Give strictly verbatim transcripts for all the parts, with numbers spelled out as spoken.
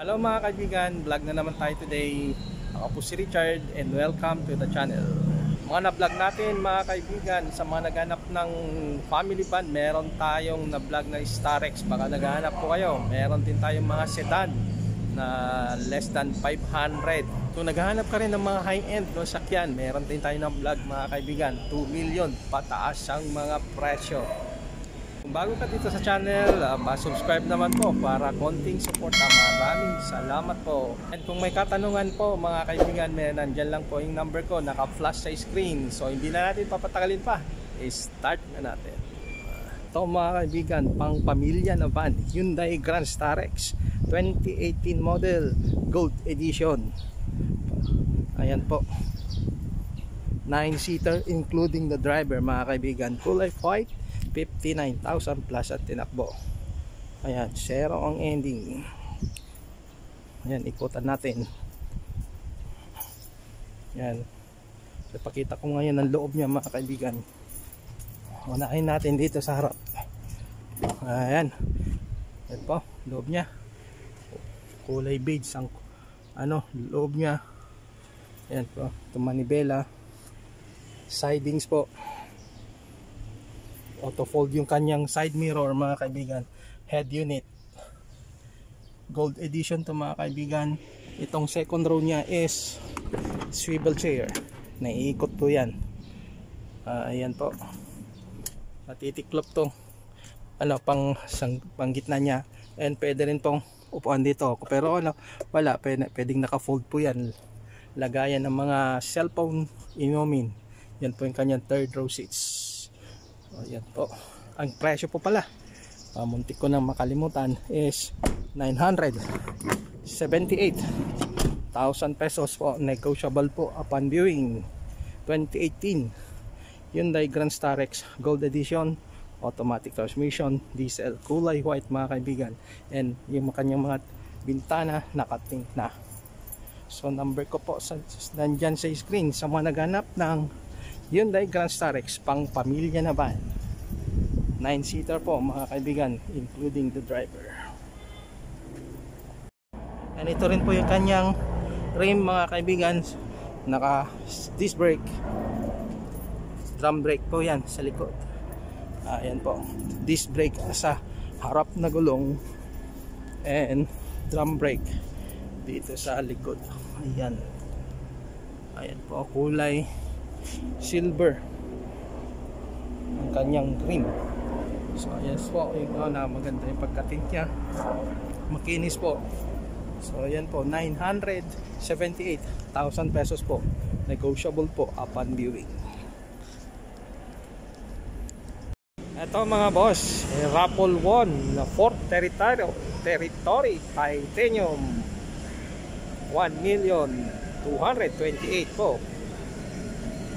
Hello mga kaibigan, vlog na naman tayo today. Ako po si Richard and welcome to the channel. Mga na-vlog natin mga kaibigan, sa mga naghanap ng family van, meron tayong na-vlog na Starex. Baka naghanap po kayo, meron din tayong mga sedan na less than five hundred. Kung naghahanap ka rin ng mga high-end no, sakyan, meron din tayo ng vlog mga kaibigan. two million pataas ang mga presyo. Kung bago ka dito sa channel, uh, subscribe naman po para konting support. Uh, maraming salamat po. At kung may katanungan po mga kaibigan, may nandyan lang po yung number ko, naka-flash sa screen. So hindi na natin papatagalin pa, i-start na natin. Ito mga kaibigan, pang pamilya na van, Hyundai Grand Starex twenty eighteen model, Gold Edition. Ayan po, nine seater including the driver mga kaibigan, kulay white, fifty-nine thousand plus at tinakbo. Ayan, zero ang ending. Ayan, ikutan natin. Ayan, so, pakita ko ngayon ang loob niya mga kaibigan. Unahin natin dito sa harap. Ayan, ayan po, loob niya. Kulay beige ang ano, loob niya. Ayan po, itong manibela. Sidings po, auto-fold yung kanyang side mirror mga kaibigan. Head unit, Gold Edition to mga kaibigan. Itong second row nya is swivel chair, naiikot po yan. uh, Ayan po, matitiklop to ano, pang, sang, pang gitna nya. And pwede rin pong upuan dito, pero ano, wala, pwedeng naka-fold po yan. Lagayan ng mga cellphone inumin. Yan po yung kanyang third row seats. Ayan po, ang presyo po pala, uh, muntik ko nang makalimutan, is nine hundred seventy-eight thousand pesos po, negotiable po upon viewing. Twenty eighteen Hyundai Grand Starex Gold Edition, automatic transmission, diesel, kulay white mga kaibigan. And yung kanyang mga bintana nakating na. So number ko po sa, nandyan sa screen sa mga naghanap ng Hyundai Grand Starex pang pamilya na van, nine seater po mga kaibigan, including the driver. And ito rin po yung kanyang rim mga kaibigan, naka disc brake, drum brake po yan sa likod. Ayan po, disc brake sa harap na gulong and drum brake dito sa likod. Ayan, ayan po, kulay silver ang kanyang rim. So yes po, ito na maganda yung pagka-tint niya, makinis po. So ayan po, nine hundred seventy-eight thousand pesos po, negotiable po upon viewing. Ito mga boss, eh, Raffle one na Ford Territory, Territory Titanium, one million two hundred twenty-eight thousand po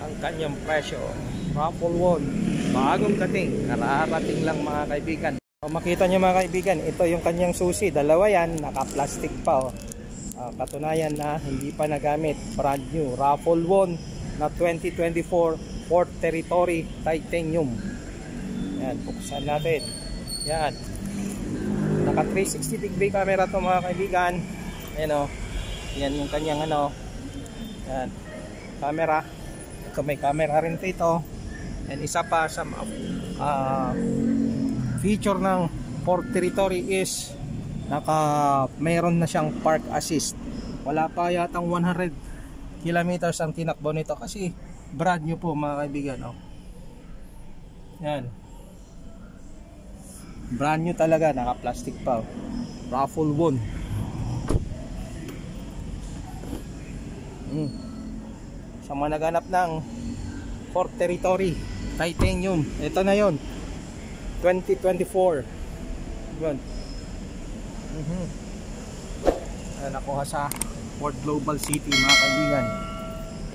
ang kanyang presyo. Raffle one, bagong dating, nararating lang mga kaibigan. O, makita nyo mga kaibigan, ito yung kanyang susi, dalawa yan, naka-plastic pa. O. Uh, katunayan na hindi pa nagamit, brand new. Raffle one na twenty twenty-four Ford Territory Titanium. Yan, buksan natin. Yan, naka three sixty degree camera to mga kaibigan. Ayan o, yan yung kanyang ano, yan, camera. May camera rin dito. And isa pa sa uh, feature ng Ford Territory is naka, mayroon na siyang park assist. Wala pa yatang one hundred kilometers ang tinakbo nito kasi brand new po mga kaibigan. Oh. Yan, brand new talaga, naka plastic pa. Oh. Raffle one. Mm. Sa mga naghanap ng Ford Territory Titanium, ito na yon, twenty twenty-four yun. Mm-hmm. Nakuha sa Ford Global City mga kaibigan.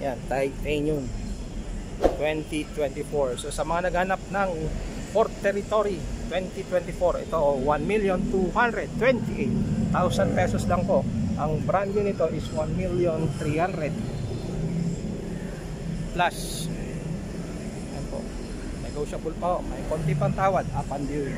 Yan, Titanium twenty twenty-four. So sa mga naghanap ng Ford Territory twenty twenty-four, ito one million two hundred twenty-eight thousand pesos lang po. Ang brand new nito is one million three hundred thousand plus. Ayan po, negotiable po, may konti pang tawad upon due.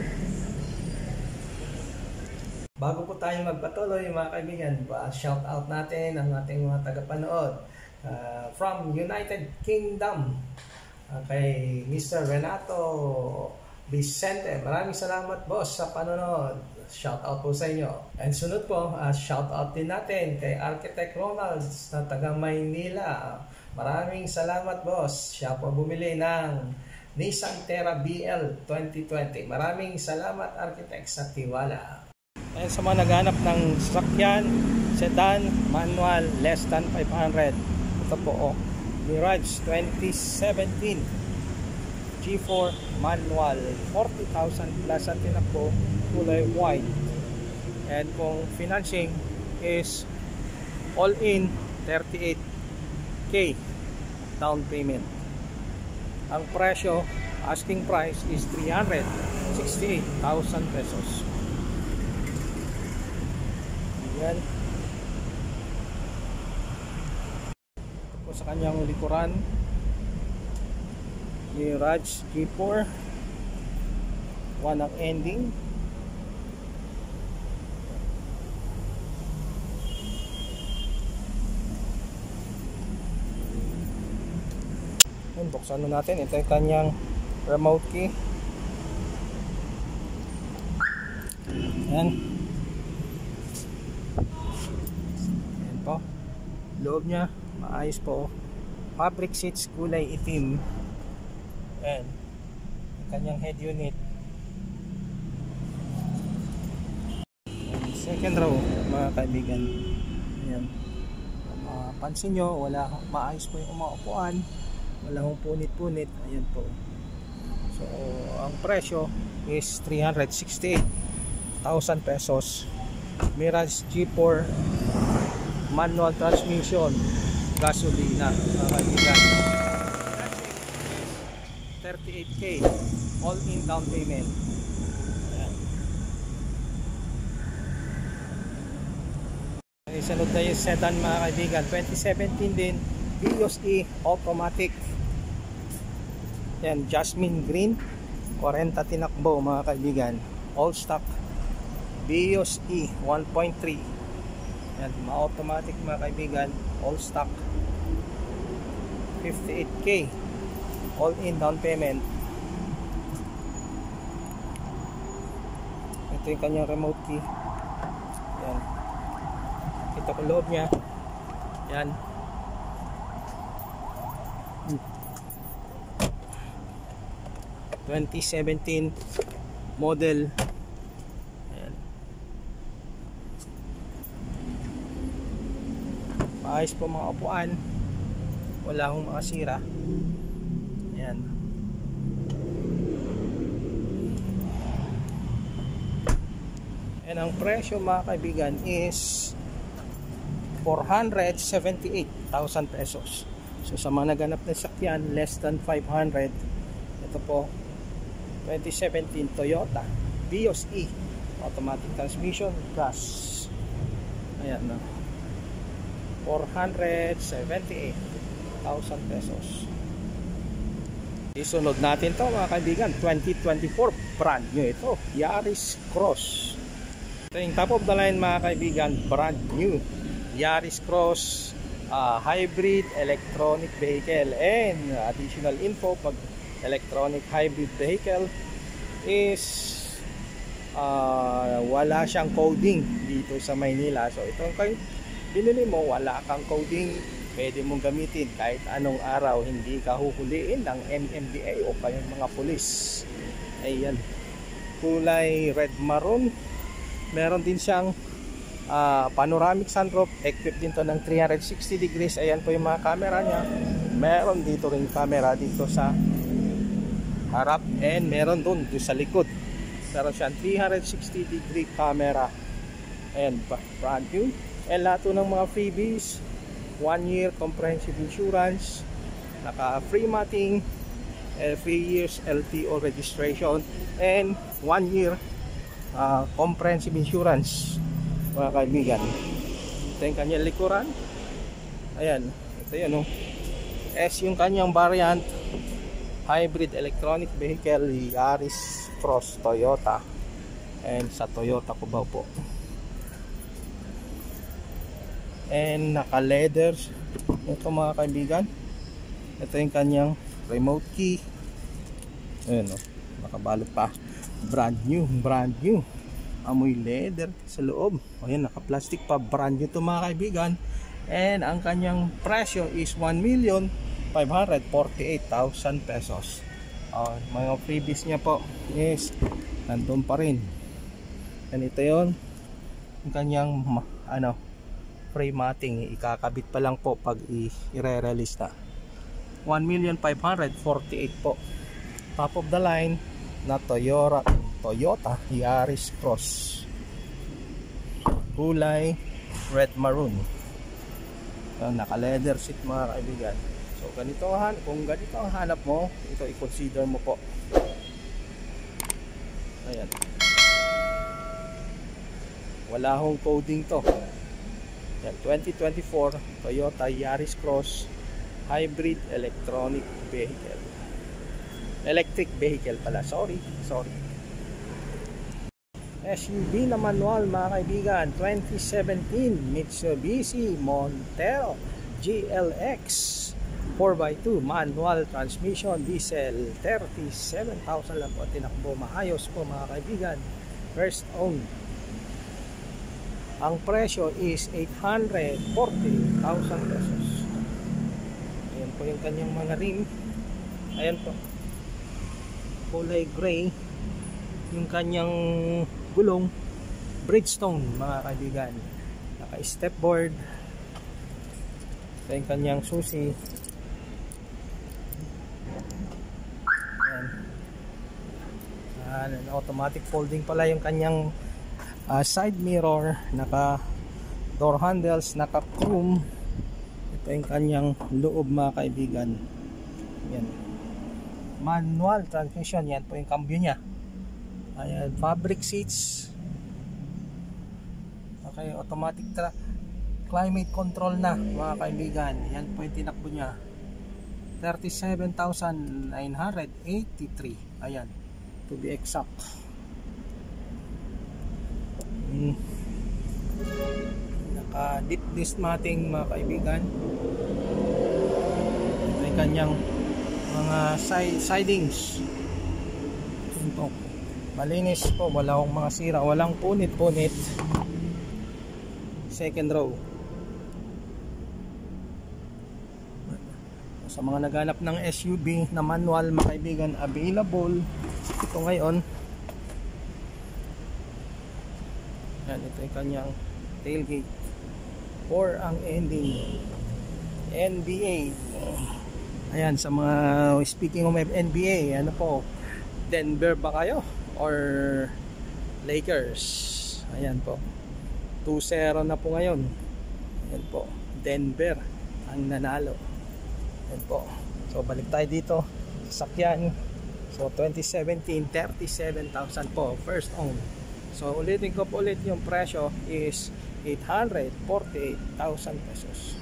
Bago po tayo magpatuloy mga kaibigan, shout out natin ang ating mga tagapanood uh, from United Kingdom, uh, kay Mister Renato Vicente. Maraming salamat boss sa panonood. Shout out po sa inyo. And sunod po, uh, shout out din natin kay Architect Ronald na taga Maynila. Maraming salamat boss. Siya po bumili ng Nissan Terra B L twenty twenty. Maraming salamat Architect sa tiwala. Ayan, sa mga naghanap ng sasakyan, sedan, manual, less than five hundred. Ito po, oh, Mirage twenty seventeen G four manual, forty thousand plus at yun po, kulay white. And kung financing is all in, thirty-eight K down payment. Ang presyo, asking price is three hundred sixty-eight thousand pesos. Yan. Ito po sa kanyang likuran, Mirage G four, one ang ending. Yan, buksan na natin. Ito yung kanyang remote key. Yan. Loob niya, maayos po. Fabric seats, kulay itim. And kanyang head unit. And second row, mga kaibigan. Ayan. Uh, pansin nyo, wala, maayos po yung umaupuan. Wala hong punit-punit. Ayan po. So, ang presyo is three hundred sixty-eight thousand pesos. Mirage G four manual transmission, gasolina, kaibigan. thirty-eight K all in down payment. Ayan. Isunod na yung sedan mga kaibigan, twenty seventeen din, Vios E automatic. Ayan, jasmine green, forty tinakbo mga kaibigan, all stock, Vios E one point three. Yan, ma-automatic mga kaibigan, all stock, fifty-eight K all in down payment. Ito yung kanyang remote key. Yan, ito ko loob nya. Yan, twenty seventeen model. Ayos po mga upuan, wala akong makasira. Ayan. And ang presyo mga kaibigan is four hundred seventy-eight thousand pesos. So sa mga naganap na sakyan, less than five hundred. Ito po, twenty seventeen Toyota Vios E automatic transmission, gas. Ayan na, four hundred seventy-eight thousand pesos. Isunod natin to mga kaibigan, twenty twenty-four brand new ito, Yaris Cross. Ito yung top of the line mga kaibigan, brand new Yaris Cross, uh, hybrid electronic vehicle. And additional info, pag electronic hybrid vehicle is uh, wala siyang coding dito sa Maynila. So itong kayo binili mo, wala kang coding, pwede mong gamitin kahit anong araw, hindi ka huhuliin ng M M D A o kayong mga pulis. Ayan, kulay red maroon. Meron din siyang uh, panoramic sunroof, equipped din to ng three hundred sixty degrees. Ayan po yung mga camera niya. Meron dito rin camera dito sa harap, and meron dun, dun sa likod. Meron siyang three hundred sixty degree camera. Ayan, brand new. And lahat ng mga freebies, one year comprehensive insurance, naka free matting, three years L T O registration, and one year uh, comprehensive insurance mga kaibigan. Ito yung kanyang likuran. Ayan, ito yun, no? S yung kanyang variant, hybrid electronic vehicle, Yaris Cross Toyota. And sa Toyota Cubao po. and naka-leather ito mga kaibigan. Ito yung kanyang remote key. Ayan o, nakabalot pa, brand new, brand new. Amoy leather sa loob. Ayan, naka-plastic pa, brand new ito mga kaibigan. And ang kanyang presyo is one million five hundred forty-eight thousand pesos. Uh, mga previous niya po is nandun pa rin. And ito yun, yung kanyang ano, frame matting, ikakabit pa lang po pag i-re-release na. One million five hundred forty-eight thousand po. Top of the line na Toyota, Toyota Yaris Cross, kulay red maroon, naka leather seat mga kaibigan. So ganito han, kung ganito ang hanap mo, ito i-consider mo po. Ayan, wala hong coding to. Ayan, twenty twenty-four Toyota Yaris Cross hybrid electronic vehicle, electric vehicle pala, sorry, sorry. S U V na manual mga kaibigan, twenty seventeen Mitsubishi Montero G L X four by two manual transmission, diesel, thirty-seven thousand lang po tinakbo, maayos po mga kaibigan, first owned. Ang presyo is eight hundred forty thousand pesos. Ayan po yung kanyang mga rim. Ayan po, kulay gray yung kanyang gulong, Bridgestone mga kaibigan, naka stepboard. Ito yung kanyang susi. Ayan. Ayan, automatic folding pala yung kanyang uh, side mirror, naka door handles, naka chrome. Ito yung kanyang loob mga kaibigan. Ayan, manual transmission. Yan po yung cambio nya. Ayan, fabric seats. Okay, automatic climate control na mga kaibigan. Yan po yung tinakbo nya, thirty-seven thousand nine hundred eighty-three. Ayan, to be exact. hmm. Naka deep dish matting mga kaibigan. Ito yung kanyang mga side, sidings. Tuntok, malinis po, wala akong mga sira, walang punit-punit. Second row. Sa mga naghanap ng S U V na manual mga kaibigan, available ito ngayon. Yan, ito yung kanyang tailgate or ang ending N B A. Ayan, sa mga, speaking of N B A, ano po, Denver ba kayo or Lakers? Ayan po, two zero na po ngayon. Ayan po, Denver ang nanalo. Ayan po. So balik tayo dito, sasakyan. So twenty seventeen, thirty-seven thousand po, first own. So ulitin ko po ulit, yung presyo is eight hundred forty-eight thousand pesos.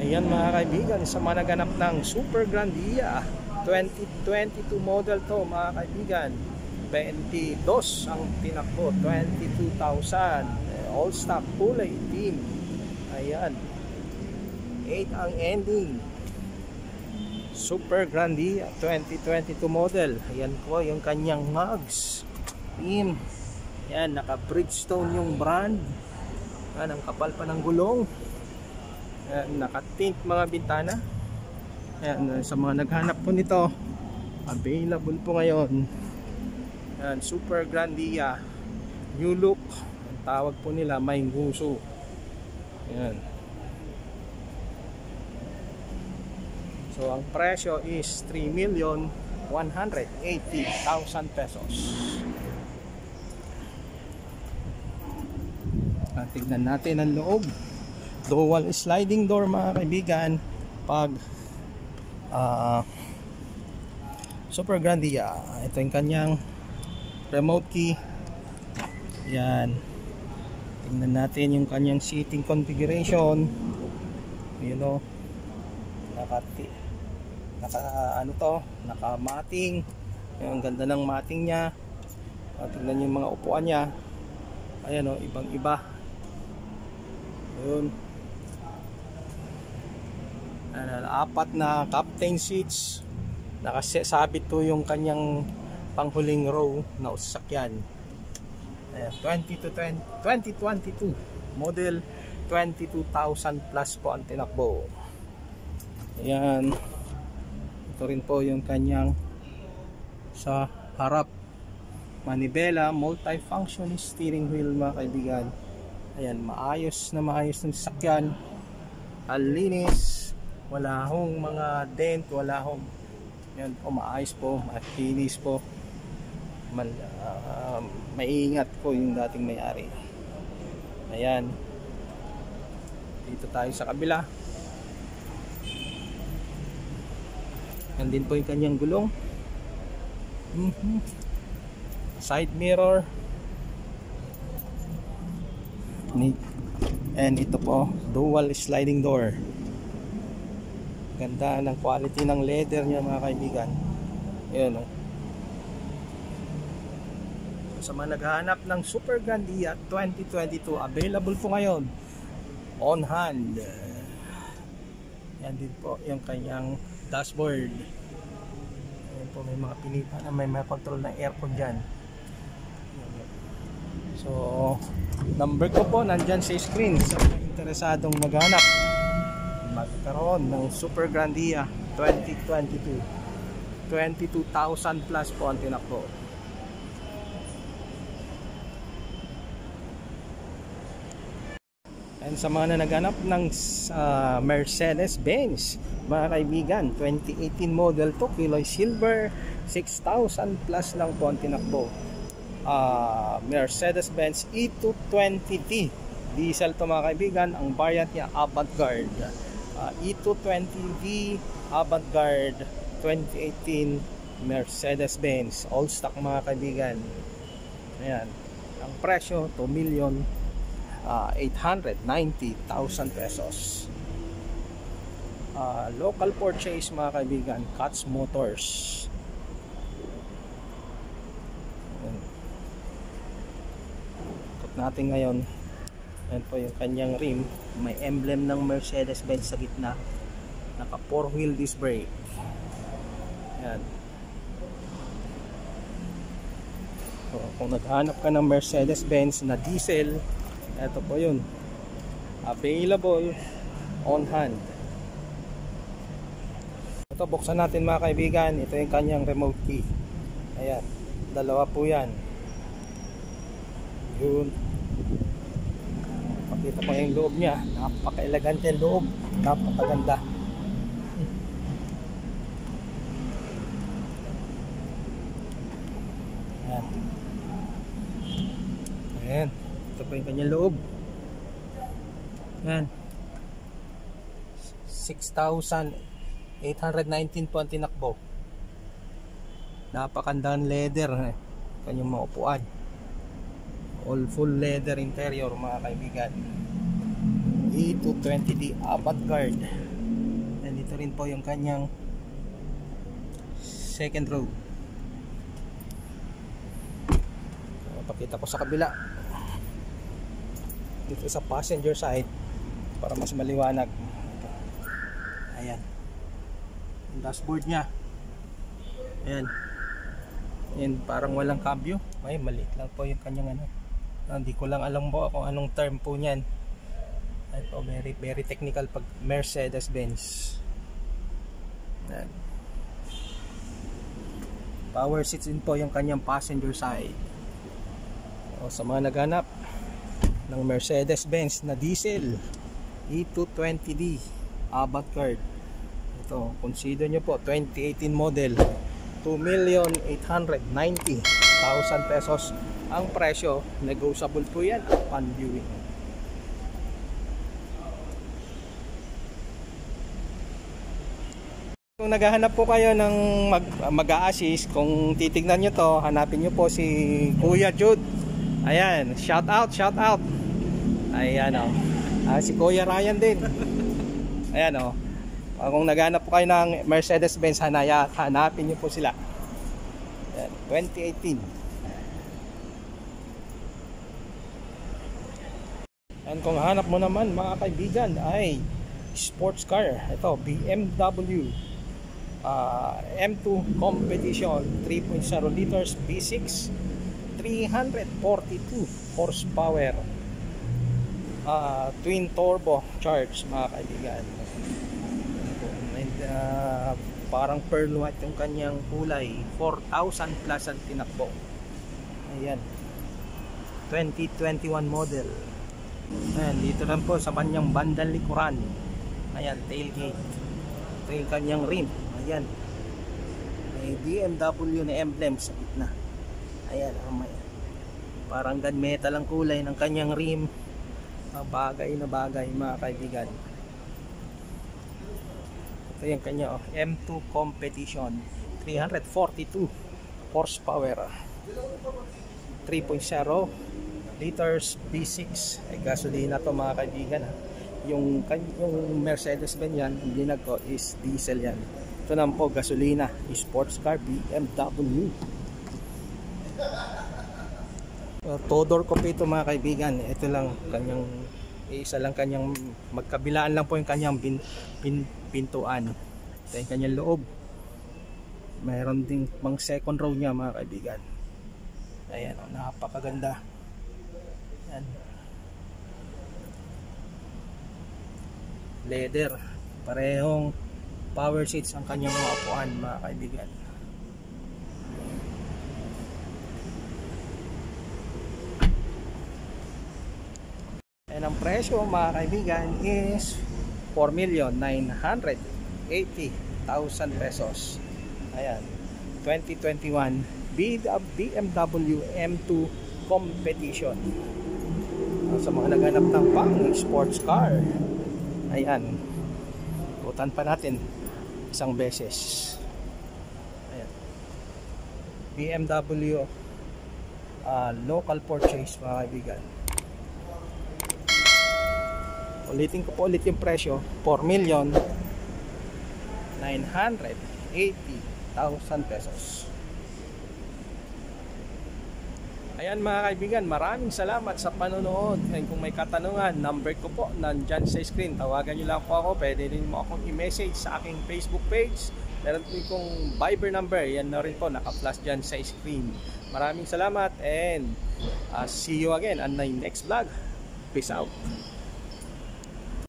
Ayan mga kaibigan, sa mga naganap ng Super Grandia, twenty twenty-two model to mga kaibigan, twenty-two ang tinakbo, twenty-two thousand, all stock, kulay itim. Ayan, eight ang ending, Super Grandia twenty twenty-two model. Ayan po yung kanyang mugs, team. Ayan, naka Bridgestone yung brand. Ayan, ang kapal pa ng gulong. Ayan, naka-tint mga bintana. Ayan, sa mga naghanap po nito, available po ngayon. Ayan, Super Grandia new look, ang tawag po nila, may nguso. Ayan. So ang presyo is three million one hundred eighty thousand pesos. At tignan natin ang loob. Dual sliding door mga kaibigan pag uh, Super Grandia. Ito yung kanyang remote key. Ayan, tingnan natin yung kanyang seating configuration. You know, naka, naka ano to, naka mating. Ang ganda ng mating nya. Tingnan yung mga upuan nya. Ayan o, ibang iba. Yun. Ayan, apat na captain seats. Nakasabit to yung kanyang panghuling row na usakyan. Ayan, twenty to twenty, twenty twenty-two model, twenty-two thousand plus po ang tinakbo. Ayan. Ito rin po yung kanyang sa harap, manibela, multifunction steering wheel mga kaibigan. Ayan, maayos na maayos ng sasakyan, alinis, wala hong mga dent, wala hong yan po, maayos po, makinis po, Mal, uh, maingat po yung dating may-ari. Ayan, dito tayo sa kabila. Yan din po yung kanyang gulong, mm-hmm. side mirror, and ito po dual sliding door. Ganda ng quality ng leather niya mga kaibigan. Ayan o. Sa mga naghahanap ng Super Grandia twenty twenty-two, available po ngayon on hand. Yan din po yung kanyang dashboard. Ayan po, may mga pinipa na may mga control ng aircon dyan. So, number ko po nandyan sa screen sa mga interesadong maghanap magkaroon ng Super Grandia twenty twenty-two. twenty-two thousand plus po ang tinakbo. And sa mga na naghanap ng uh, Mercedes-Benz mga kaibigan, twenty eighteen model to, Kiloy Silver, six thousand plus lang po ang tinakbo. Uh, Mercedes-Benz E two twenty D diesel to mga kaibigan, ang variant niya Avantgarde, uh, E two twenty D Avantgarde twenty eighteen Mercedes-Benz, all stock mga kaibigan. Ayan, ang presyo two million eight hundred ninety thousand pesos. Uh, local purchase mga kaibigan, Katz Motors. Natin ngayon, ayan po yung kanyang rim, may emblem ng Mercedes-Benz sa gitna, naka four wheel disc brake. Ayan. So, kung naghanap ka ng Mercedes-Benz na diesel, ito po yun, available on hand. Ito, buksan natin mga kaibigan, ito yung kanyang remote key. Ayan, dalawa po yan. Yun. Pakita ko yung loob niya. Napaka-elegante yung loob. Napakaganda. Ayan. Ayan. Ito po yung kanyang loob. Ayan. six thousand eight hundred nineteen po ang tinakbo. Napakandang leather. Kanyang maupuan. All full leather interior mga kaibigan, E two twenty D Avantgarde. And dito rin po yung kanyang second row. So, pakita ko sa kabila, dito sa passenger side para mas maliwanag. Ayan yung dashboard nya. Ayan, ayan, parang walang cambio, may maliit lang po yung kanyang ano. Hindi ko lang alam po kung anong term po niyan. Ay po, very, very technical pag Mercedes-Benz. Power seats din po yung kanyang passenger side. O, sa mga naghanap ng Mercedes-Benz na diesel E two twenty D Avantgarde, ito, consider nyo po, twenty eighteen model, two million eight hundred ninety thousand pesos ang presyo. Negotiable po yan upon viewing. Kung naghahanap po kayo ng mag-a-assist, kung titignan nyo to, hanapin nyo po si Kuya Jude. Ayan, shout out, shout out. Ayan o, ah, si Kuya Ryan din. Ayan o, kung naghahanap po kayo ng Mercedes-Benz, hanapin nyo po sila. Ayan, twenty eighteen. And kung hanap mo naman mga kaibigan ay sports car, ito B M W uh, M two Competition three point zero liters V six, three hundred forty-two horsepower, uh, twin turbo charge mga kaibigan. And uh, parang pearl white yung kanyang kulay, four thousand plus ang tinakbo. Ayan, twenty twenty-one model. Ayan, dito lang po sa kanyang bandang likuran. Ayan, tailgate. Ito yung kanyang rim. Ayan, may B M W na emblem sa gitna. Ayan, amay. Parang gunmetal ang kulay ng kanyang rim. Bagay na bagay mga kaibigan. Ito yung kanya, oh, M two Competition, three hundred forty-two horsepower, three point zero liters V six. Ay, gasolina to mga kaibigan. Yung, yung Mercedes-Benz yan, yung dinag ko is diesel yan. Ito naman po, gasolina, sports car, B M W. Uh, Todor ko ito mga kaibigan. Ito lang kanyang, isa lang kanyang, magkabilaan lang po yung kanyang bin, bin, pintuan. Ito yung kanyang loob. Mayroon ding pang second row niya mga kaibigan. Ayan, oh, napakaganda. Ayan. Leather. Parehong power seats ang kanyang upuan mga kaibigan. And ang presyo mga kaibigan is four million nine hundred eighty thousand pesos. Ayan, twenty twenty-one B M W M two Competition. Sa mga naghanap ng pang sports car, ayan, putan pa natin isang beses. Ayan, B M W uh, local purchase mga kaibigan. Ulitin ko po ulit yung presyo, four million nine hundred eighty thousand pesos. Ayan mga kaibigan, maraming salamat sa panonood. And kung may katanungan, number ko po nandyan sa screen. Tawagan nyo lang po ako. Pwede rin mo akong i-message sa aking Facebook page. Meron po yung Viber number. Yan na rin po, naka-flash dyan sa screen. Maraming salamat and uh, see you again on my next vlog. Peace out.